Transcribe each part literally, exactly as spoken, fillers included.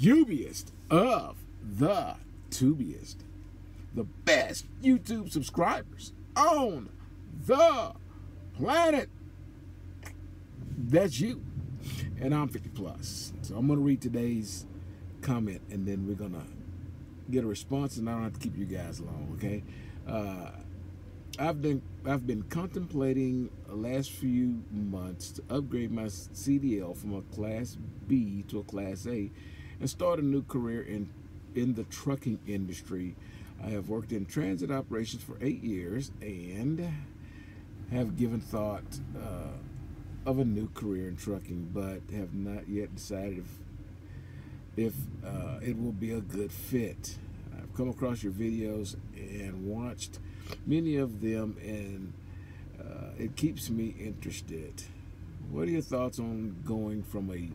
Youbiest of the tubiest, the best YouTube subscribers on the planet. That's you. And I'm fifty plus. So I'm going to read today's comment, and then we're going to get a response, and I don't have to keep you guys long, okay? Uh, I've been I've been contemplating the last few months to upgrade my C D L from a Class B to a Class A and start a new career in, in the trucking industry. I have worked in transit operations for eight years and have given thought uh, of a new career in trucking, but have not yet decided if, if uh, it will be a good fit. I've come across your videos and watched many of them, and uh, it keeps me interested. What are your thoughts on going from a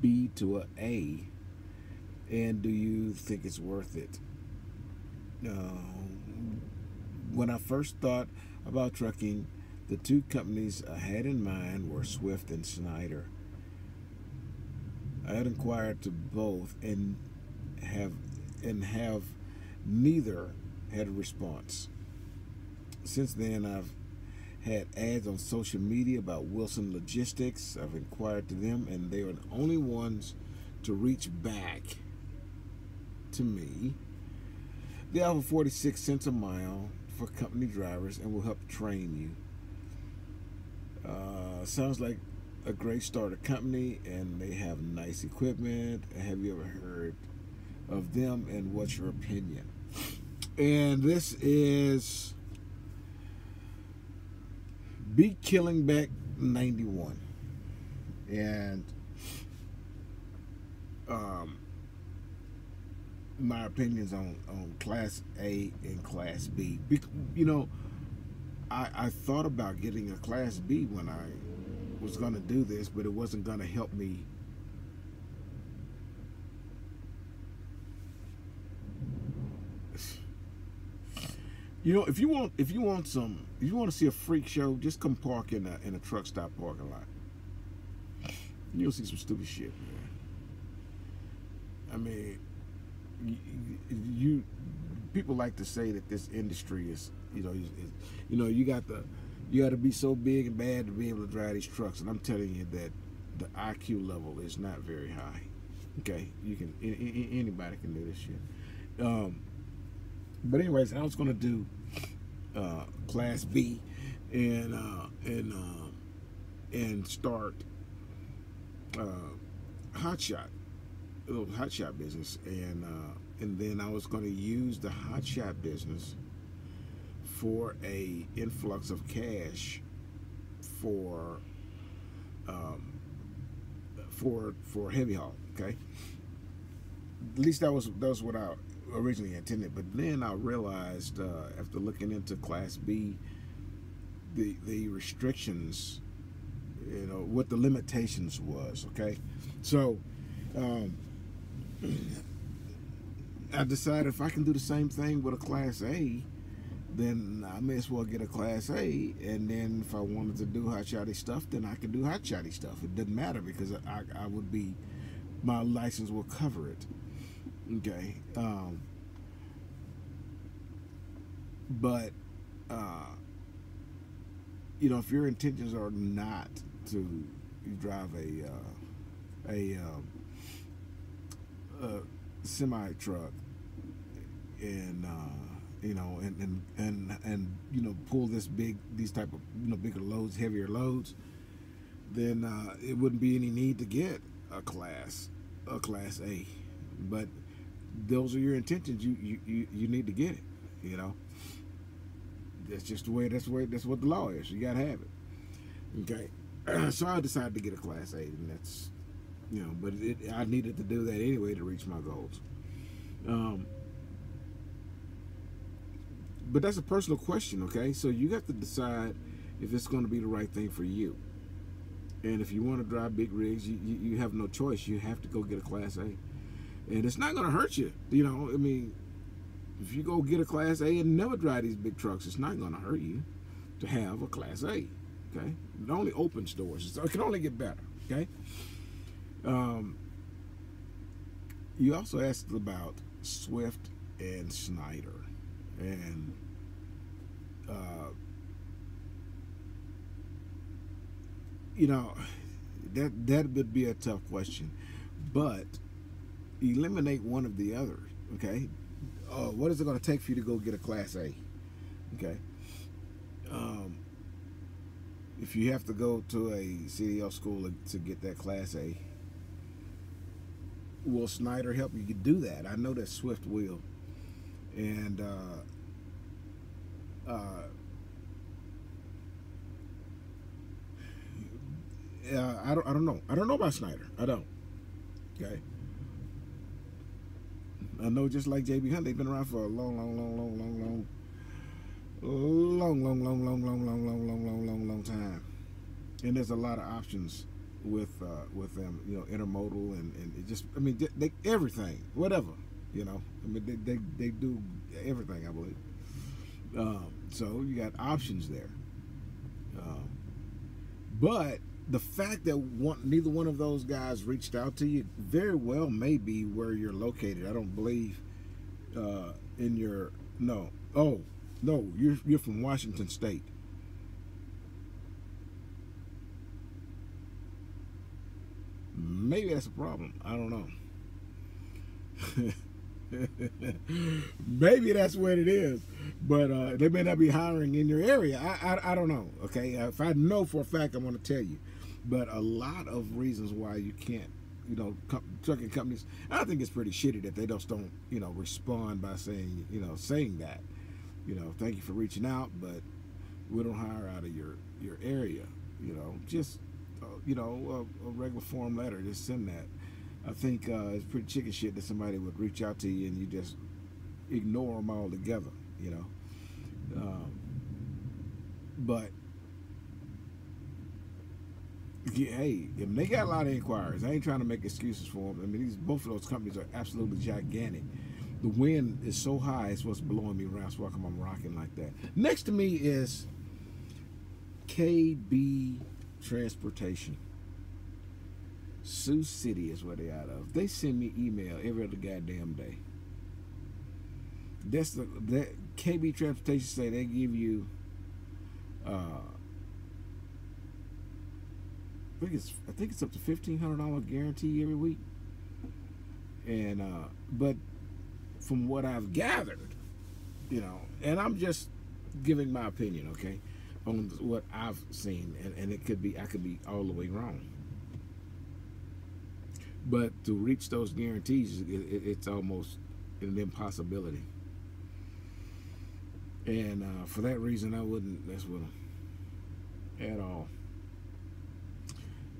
B to an A, and do you think it's worth it? Uh, when I first thought about trucking, the two companies I had in mind were Swift and Schneider. I had inquired to both and have and have neither had a response. Since then, I've had ads on social media about Wilson Logistics. I've inquired to them, and they were the only ones to reach back to me. They offer forty-six cents a mile for company drivers and will help train you. Uh, sounds like a great starter company, and they have nice equipment. Have you ever heard of them, and what's your opinion? And this is Be Killing Back ninety-one, and um, my opinions on, on Class A and Class B. Be, you know, I, I thought about getting a Class B when I was going to do this, but it wasn't going to help me . You know, if you want, if you want some, if you want to see a freak show, just come park in a in a truck stop parking lot. You'll see some stupid shit, man. I mean, you, you people like to say that this industry is, you know, is, you know, you got the, you got to be so big and bad to be able to drive these trucks, and I'm telling you that the I Q level is not very high. Okay, you can anybody can do this shit. Um, But anyways, I was gonna do uh, Class B, and uh, and uh, and start uh, hot shot, a little hot shot business, and uh, and then I was gonna use the hot shot business for a influx of cash for um, for for heavy haul. Okay, at least that was that was what I originally intended, but then I realized uh, after looking into Class B, the the restrictions, you know, what the limitations was. Okay, so um, I decided if I can do the same thing with a Class A, then I may as well get a Class A, and then if I wanted to do hot shotty stuff, then I could do hot shotty stuff. It doesn't matter because I, I would be, my license will cover it. Okay, um, but, uh, you know, if your intentions are not to drive a, uh, a, um, a semi-truck and, uh, you know, and, and, and, and, you know, pull this big, these type of, you know, bigger loads, heavier loads, then uh, it wouldn't be any need to get a class, a Class A. But those are your intentions. You, you you you need to get it. You know, that's just the way. That's the way. That's what the law is. You gotta have it. Okay. So I decided to get a Class A, and that's, you know. But it, I needed to do that anyway to reach my goals. Um. But that's a personal question. Okay. So you got to decide if it's going to be the right thing for you. And if you want to drive big rigs, you, you you have no choice. You have to go get a Class A. And it's not going to hurt you. You know, I mean, if you go get a Class A and never drive these big trucks, it's not going to hurt you to have a Class A, okay? It only opens doors. It can only get better, okay? Um, You also asked about Swift and Schneider, and uh, you know, that that would be a tough question, but eliminate one of the others. Okay, uh, what is it going to take for you to go get a Class A? Okay, um, if you have to go to a C D L school to get that Class A, will Schneider help you do that? I know that Swift will. And uh, uh, uh, I don't, I don't know. I don't know about Schneider. I don't. Okay. I know, just like J B Hunt, they've been around for a long, long, long, long, long, long, long, long, long, long, long, long, long, long, long, long, long time. And there's a lot of options with uh, with them, you know, intermodal and and it just, I mean, they, they everything, whatever, you know, I mean, they they, they do everything, I believe. Um, so you got options there, um, but the fact that one, neither one of those guys reached out to you very well may be where you're located. I don't believe uh, in your no oh no you're you're from Washington State. Maybe that's a problem. I don't know. Maybe that's what it is. But uh, they may not be hiring in your area. I, I, I don't know. Okay, if I know for a fact, I'm going to tell you. But a lot of reasons why you can't, you know, com trucking companies. I think it's pretty shitty that they just don't, you know, respond by saying, you know, saying that, you know, thank you for reaching out, but we don't hire out of your your area. You know, just. Uh, you know, a, a regular form letter, just send that. I think uh, it's pretty chicken shit that somebody would reach out to you and you just ignore them altogether, you know. Um, but yeah, hey, I mean, they got a lot of inquiries. I ain't trying to make excuses for them. I mean, these both of those companies are absolutely gigantic. The wind is so high, it's what's blowing me around. So how come I'm rocking like that? Next to me is K B Transportation. Sioux City is where they out of. They send me email every other goddamn day. That's the that K B Transportation say they give you uh I think it's I think it's up to fifteen hundred dollar guarantee every week. And uh but from what I've gathered, you know, and I'm just giving my opinion, okay? On what I've seen, and, and it could be, I could be all the way wrong, but to reach those guarantees, it, it, it's almost an impossibility. And uh, for that reason, I wouldn't mess with them at all.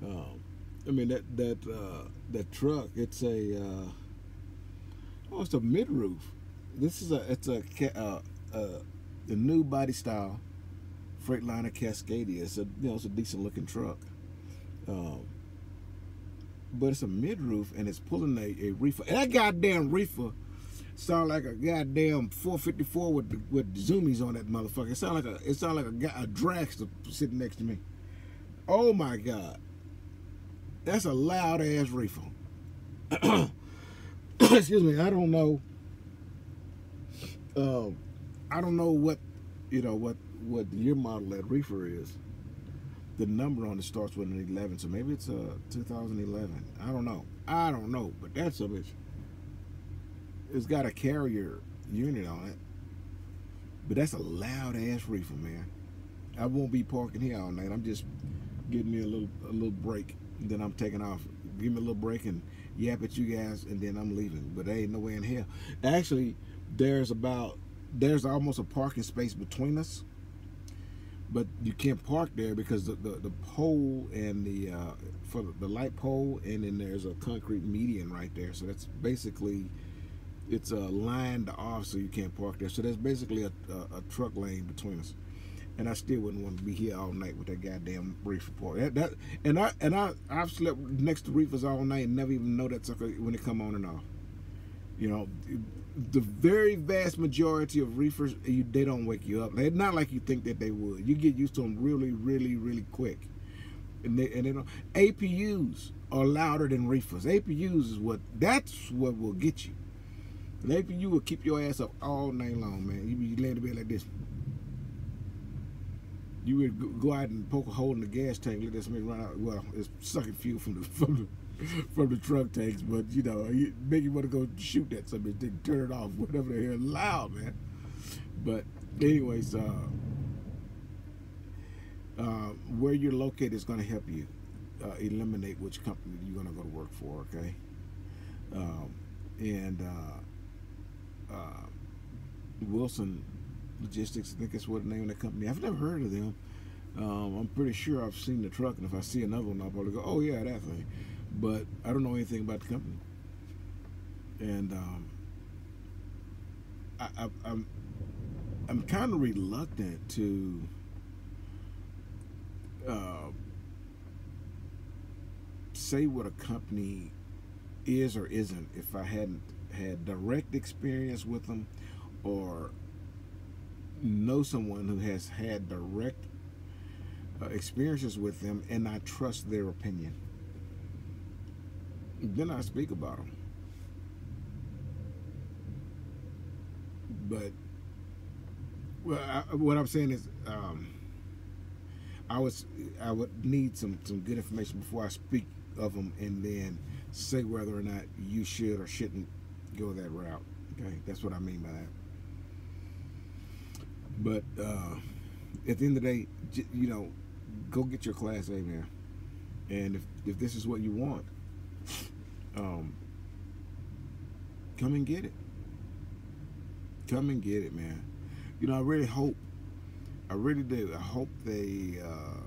Um, I mean that that uh, that truck, it's a uh, oh, it's a mid roof. This is a it's a uh, uh, the new body style. Freightliner Cascadia. It's a, you know, it's a decent looking truck, um, but it's a mid roof and it's pulling a, a reefer. And that goddamn reefer sound like a goddamn four fifty-four with the, with zoomies on that motherfucker. It sound like a it sound like a, a dragster sitting next to me. Oh my god, that's a loud ass reefer. Excuse me. I don't know. Um, I don't know what you know what. what your model that reefer is. The number on it starts with an eleven, so maybe it's a two thousand eleven. I don't know. I don't know, but that's a bitch. It's got a carrier unit on it, but that's a loud ass reefer, man. I won't be parking here all night. I'm just giving me a little a little break, and then I'm taking off. Give me a little break and yap at you guys, and then I'm leaving. But there ain't no way in hell. Actually, there's about there's almost a parking space between us. But you can't park there because the, the, the pole and the uh, for the light pole, and then there's a concrete median right there. So that's basically, it's uh, lined off, so you can't park there. So there's basically a, a, a truck lane between us. And I still wouldn't want to be here all night with that goddamn reefer park. That, that, and I, and I, I've slept next to reefers all night and never even know that sucker when it come on and off. You know, the very vast majority of reefers, you, they don't wake you up. They're not like you think that they would. You get used to them really, really, really quick. and they, and they don't. A P Us are louder than reefers. A P Us is what, that's what will get you. An A P U will keep your ass up all night long, man. You be laying in bed like this. You would go out and poke a hole in the gas tank, let that smoke run out. Well, it's sucking fuel from the from the from the truck tanks, but you know, you make you want to go shoot that something, then turn it off, whatever the hell, loud, man. But anyways, uh, uh, where you're located is going to help you uh, eliminate which company you're going to go to work for, okay? Um, and uh, uh, Wilson Logistics, I think that's what the name of the company. I've never heard of them. Um, I'm pretty sure I've seen the truck, and if I see another one, I'll probably go, oh yeah, that thing. But I don't know anything about the company. And um, I, I, I'm, I'm kind of reluctant to uh, say what a company is or isn't if I hadn't had direct experience with them, or know someone who has had direct uh, experiences with them, and I trust their opinion. Then I speak about them. But well, I, what I'm saying is, um, I was I would need some some good information before I speak of them, and then say whether or not you should or shouldn't go that route. Okay, that's what I mean by that. But uh, at the end of the day, you know, go get your Class A, man. And if, if this is what you want, um, come and get it. Come and get it, man. You know, I really hope, I really do, I hope they, uh,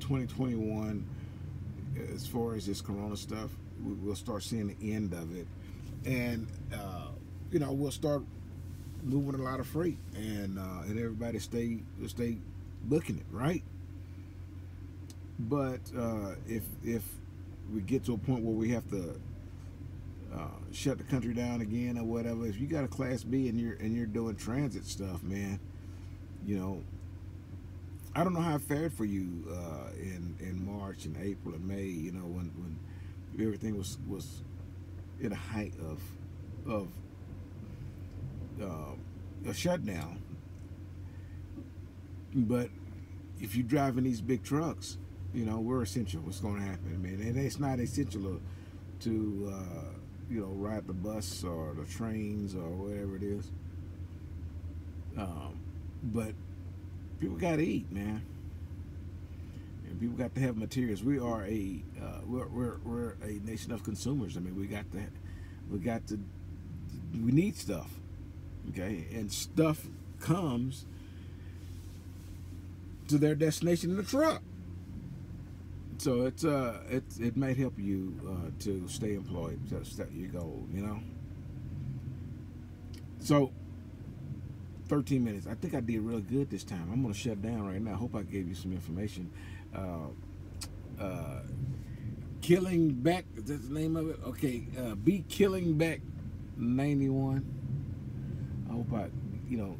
twenty twenty-one, as far as this Corona stuff, we'll start seeing the end of it. And, uh, you know, we'll start moving a lot of freight, and uh, and everybody stay stay booking it, right? But uh, if if we get to a point where we have to uh, shut the country down again or whatever, if you got a Class B and you're and you're doing transit stuff, man, you know, I don't know how it fared for you uh, in in March and April and May, you know, when when everything was was at a height of of Uh, a shutdown. But if you're driving these big trucks, you know, we're essential. What's going to happen? I mean, and it's not essential to uh, you know, ride the bus or the trains or whatever it is. Um, but people got to eat, man, and people got to have materials. We are a uh, we're, we're we're a nation of consumers. I mean, we got to we got to we need stuff. Okay, and stuff comes to their destination in the truck. So it's uh, it it might help you uh, to stay employed. That's your goal, you know. So, thirteen minutes. I think I did real good this time. I'm gonna shut down right now. I hope I gave you some information. Uh, uh, killing back. Is that the name of it? Okay. Uh, be killing back ninety-one. I hope I, you know,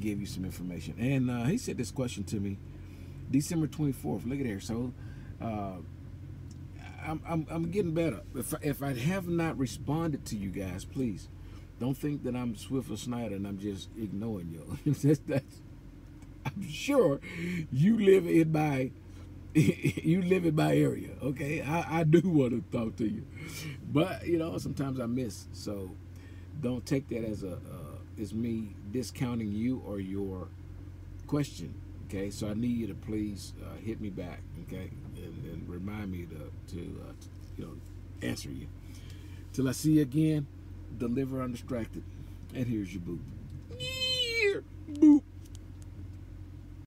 gave you some information. And uh, he said this question to me, December twenty-fourth. Look at there. So, uh, I'm, I'm I'm getting better. If I, if I have not responded to you guys, please don't think that I'm Swift or Schneider and I'm just ignoring you. that's, that's, I'm sure you live in my you live in my area. Okay, I, I do want to talk to you, but you know, sometimes I miss. So don't take that as a uh, as me discounting you or your question, okay? So I need you to please uh, hit me back, okay, and, and remind me to, to, uh, to you know, answer you. Till I see you again, deliver undistracted, and here's your boop. Yeah, boop.